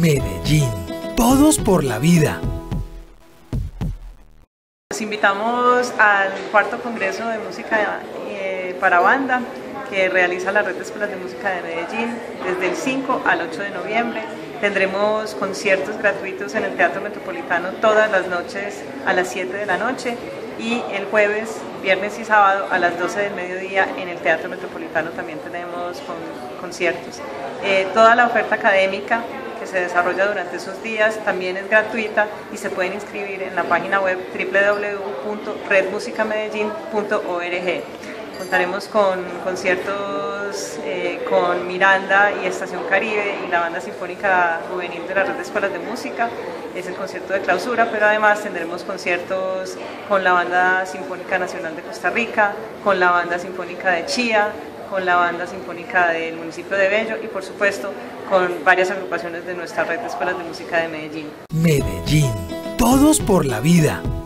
Medellín. Todos por la vida. Los invitamos al cuarto Congreso de Música para Banda que realiza la Red de Escuelas de Música de Medellín desde el 5 al 8 de noviembre. Tendremos conciertos gratuitos en el Teatro Metropolitano todas las noches a las 7 de la noche y el jueves, viernes y sábado a las 12 del mediodía en el Teatro Metropolitano también tenemos conciertos. Toda la oferta académica que se desarrolla durante esos días también es gratuita y se pueden inscribir en la página web www.redmusicamedellin.org. Contaremos con conciertos con Miranda y Estación Caribe y la Banda Sinfónica Juvenil de las Redes Escuelas de Música. Es el concierto de clausura, pero además tendremos conciertos con la Banda Sinfónica Nacional de Costa Rica, con la Banda Sinfónica de Chía, con la Banda Sinfónica del municipio de Bello y por supuesto con varias agrupaciones de nuestra Red de Escuelas de Música de Medellín. Medellín, todos por la vida.